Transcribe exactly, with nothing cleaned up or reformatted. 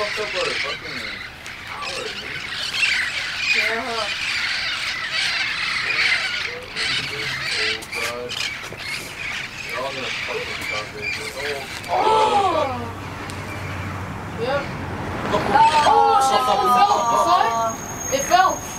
fucked up for a fucking hour, man. Yeah. They're all gonna fucking talk this. Oh! Oh! Yep. Oh, shit! It fell! It fell!